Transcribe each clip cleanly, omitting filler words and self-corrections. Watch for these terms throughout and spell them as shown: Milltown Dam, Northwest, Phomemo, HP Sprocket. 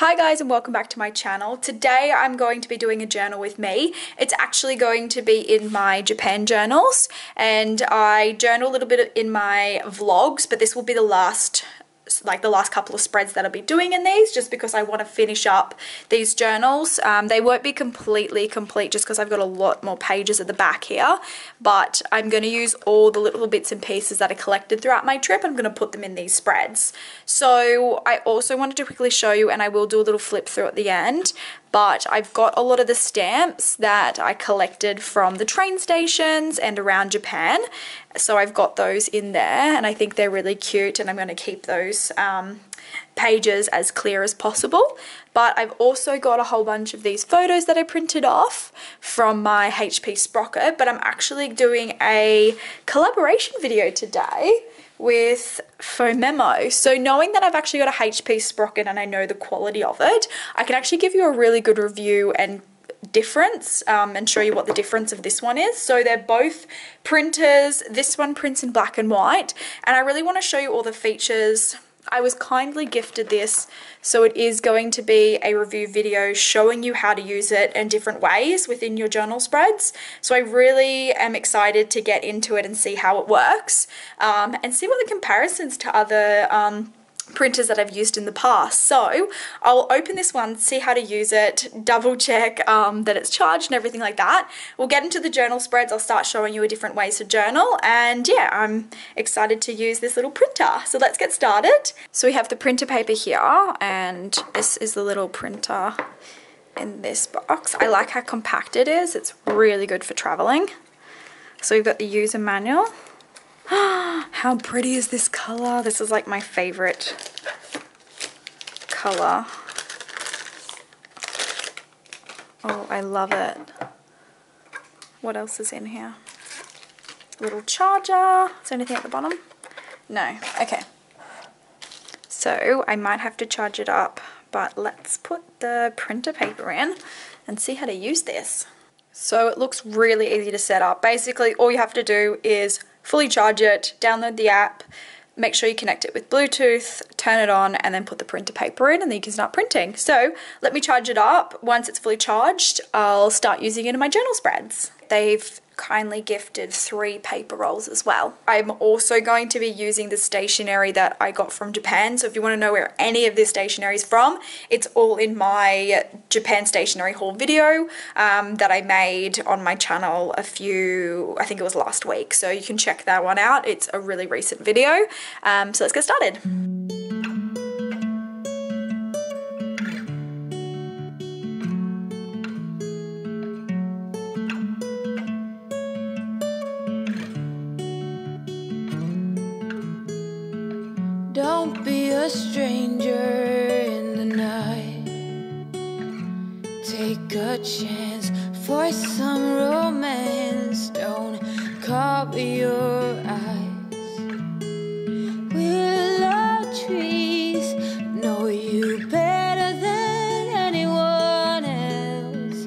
Hi guys and welcome back to my channel. Today I'm going to be doing a journal with me. It's actually going to be in my Japan journals, and I journal a little bit in my vlogs, but this will be the last couple of spreads that I'll be doing in these, just because I want to finish up these journals. They won't be completely complete just because I've got a lot more pages at the back here, but I'm going to use all the little bits and pieces that I collected throughout my trip. I'm going to put them in these spreads. So I also wanted to quickly show you, and I will do a little flip through at the end, but I've got a lot of the stamps that I collected from the train stations and around Japan. So I've got those in there, and I think they're really cute, and I'm going to keep those pages as clear as possible. But I've also got a whole bunch of these photos that I printed off from my HP Sprocket, but I'm actually doing a collaboration video today with Phomemo. So knowing that I've actually got a HP Sprocket and I know the quality of it, I can actually give you a really good review and difference and show you what the difference of this one is. So they're both printers. This one prints in black and white, and I really want to show you all the features. I was kindly gifted this, so it is going to be a review video showing you how to use it in different ways within your journal spreads. So I really am excited to get into it and see how it works and see what the comparisons to other printers that I've used in the past. So I'll open this one, see how to use it, double check that it's charged and everything like that. We'll get into the journal spreads. I'll start showing you different ways to journal, and yeah, I'm excited to use this little printer. So let's get started. So we have the printer paper here, and this is the little printer in this box. I like how compact it is. It's really good for traveling. So we've got the user manual. How pretty is this color? This is like my favorite color. Oh, I love it. What else is in here? Little charger. Is there anything at the bottom? No. Okay. So I might have to charge it up, but let's put the printer paper in and see how to use this. So it looks really easy to set up. Basically, all you have to do is fully charge it, download the app, make sure you connect it with Bluetooth, turn it on, and then put the printer paper in, and then you can start printing. So let me charge it up. Once it's fully charged, I'll start using it in my journal spreads. They've kindly gifted 3 paper rolls as well. I'm also going to be using the stationery that I got from Japan. So if you want to know where any of this stationery is from, it's all in my Japan stationery haul video that I made on my channel I think it was last week. So you can check that one out. It's a really recent video. So let's get started. Don't be a stranger in the night. Take a chance for some romance. Don't cover your eyes. We're love trees. Know you better than anyone else.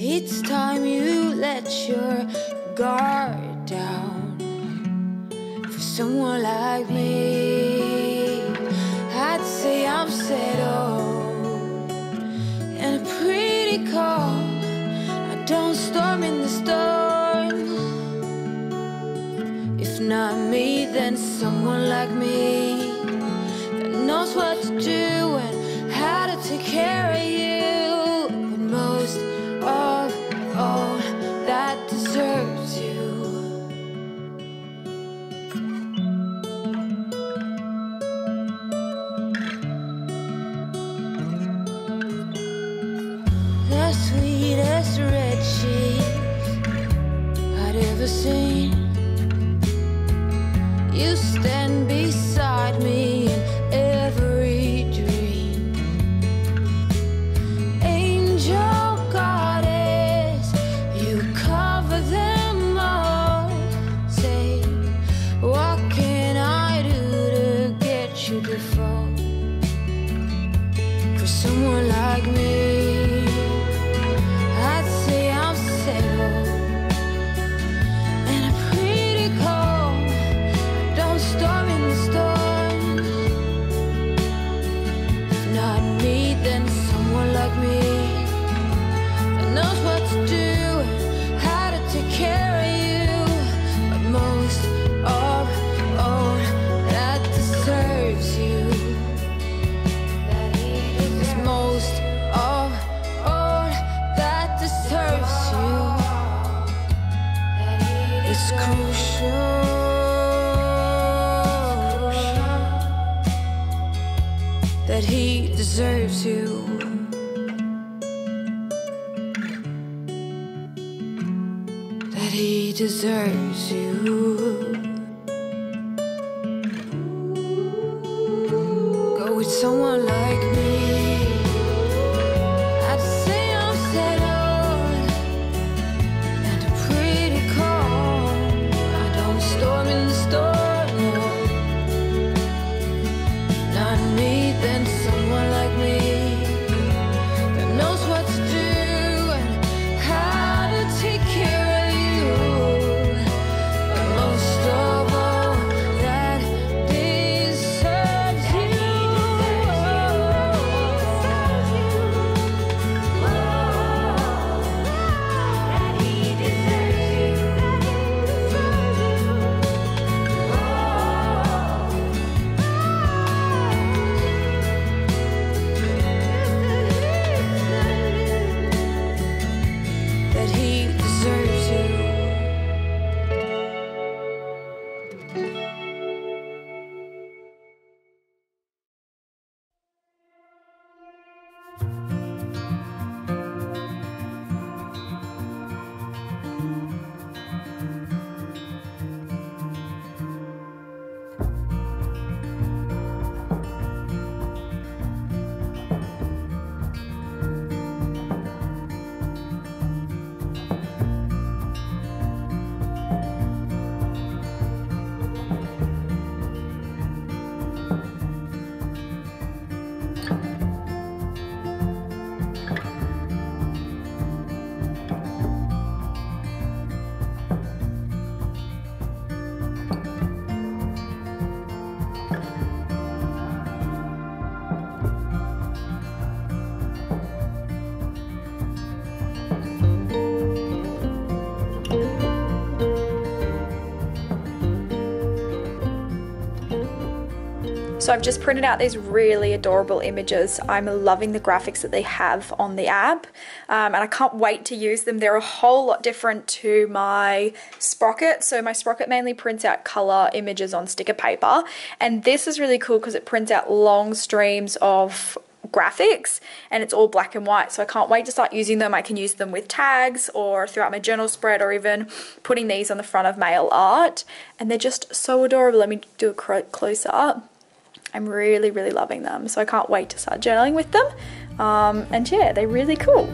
It's time you let your guard down. For someone like me, I'm settled and pretty calm. I don't storm in the storm. If not me, then someone like me that knows what to do and how to take care of you. But most of all, that deserves you. Sweetest red cheeks I'd ever seen. You stand beside me in every dream. Angel goddess, you cover them all. Say, what can I do to get you to fall for someone like me? Not me, then crucial that he deserves you. That he deserves you. Go with someone like me. So I've just printed out these really adorable images. I'm loving the graphics that they have on the app, and I can't wait to use them. They're a whole lot different to my Sprocket. So my Sprocket mainly prints out color images on sticker paper, and this is really cool because it prints out long streams of graphics, and it's all black and white. So I can't wait to start using them. I can use them with tags or throughout my journal spread, or even putting these on the front of mail art, and they're just so adorable. Let me do a closer up. I'm really, really loving them. So I can't wait to start journaling with them. And yeah, they're really cool.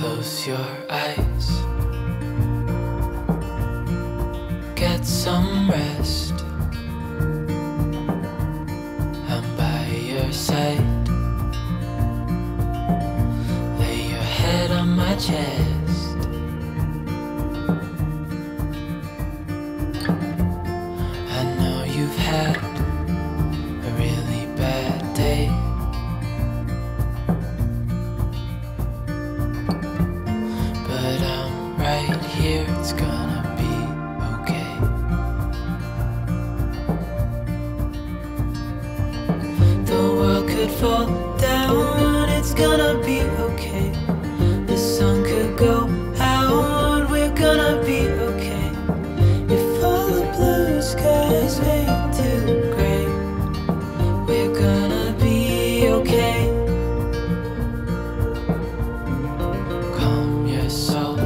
Close your eyes, get some rest. I'm by your side, lay your head on my chest. I know you've had a really bad day. Right here, it's gonna be okay. The world could fall down, it's gonna be okay. The sun could go out, we're gonna be okay. If all the blue skies fade to gray, we're gonna be okay. Calm your soul,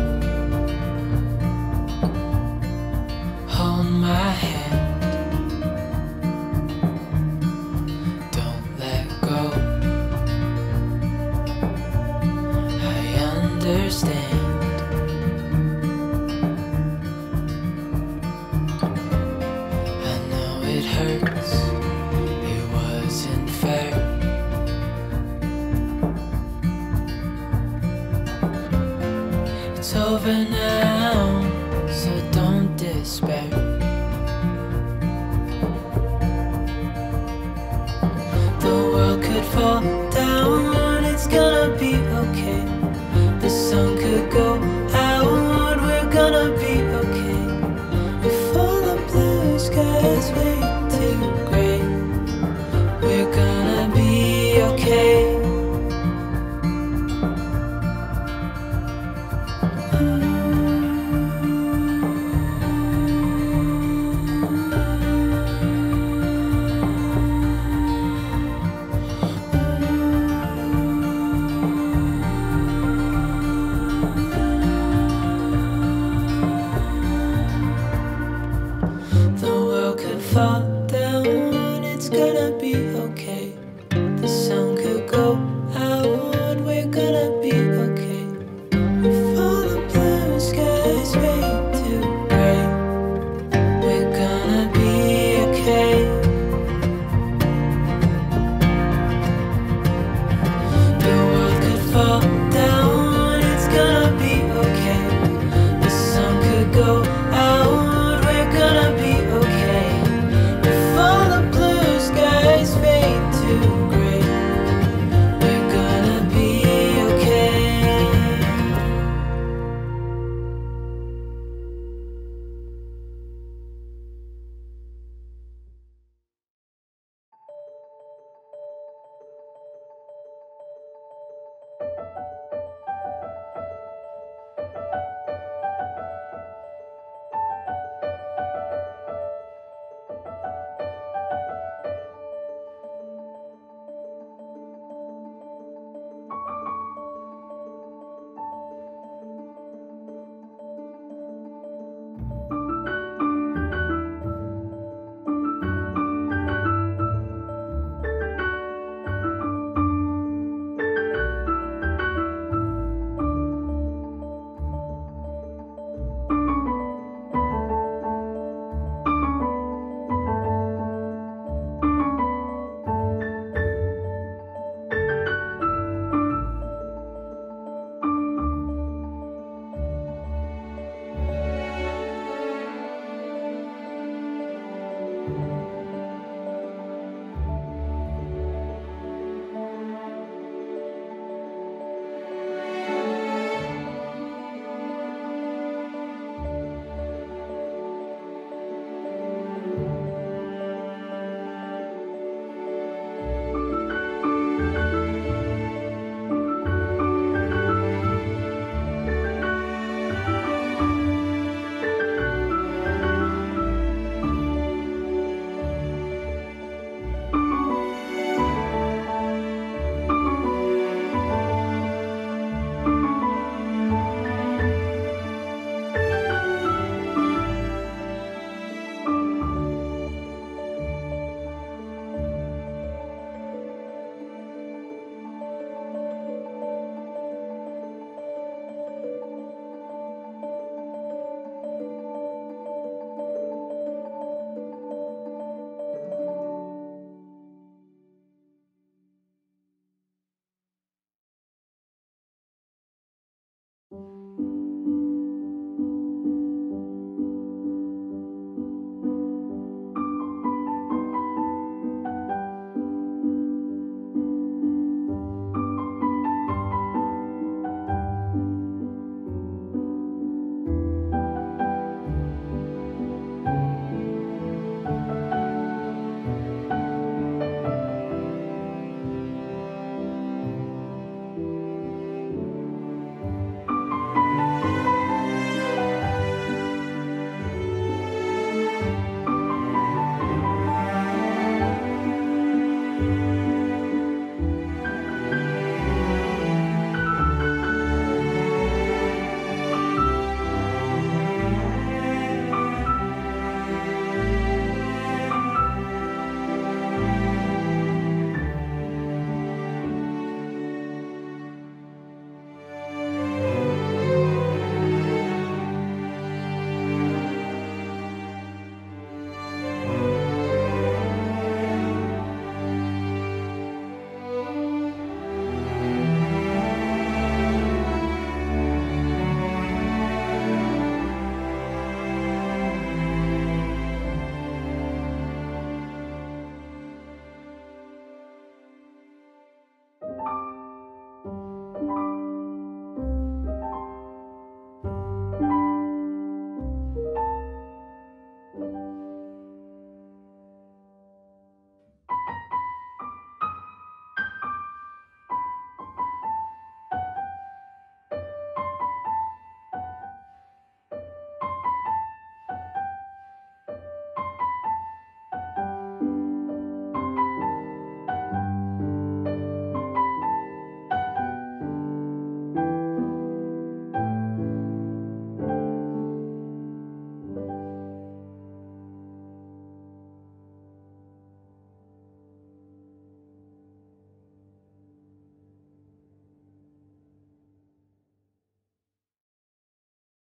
my hand, don't let go. I understand. I know it hurts, it wasn't fair. It's over now, so don't despair. Fall down, it's gonna be okay. The sun could go out, we're gonna be okay. If all the blue skies fade to gray, we're gonna be okay. Fall down, it's gonna be okay. The sun could go out, we're gonna be okay. If all the blue skies fade to gray, we're gonna be okay. The world could fall down, it's gonna be okay. The sun could go out, we're gonna be okay.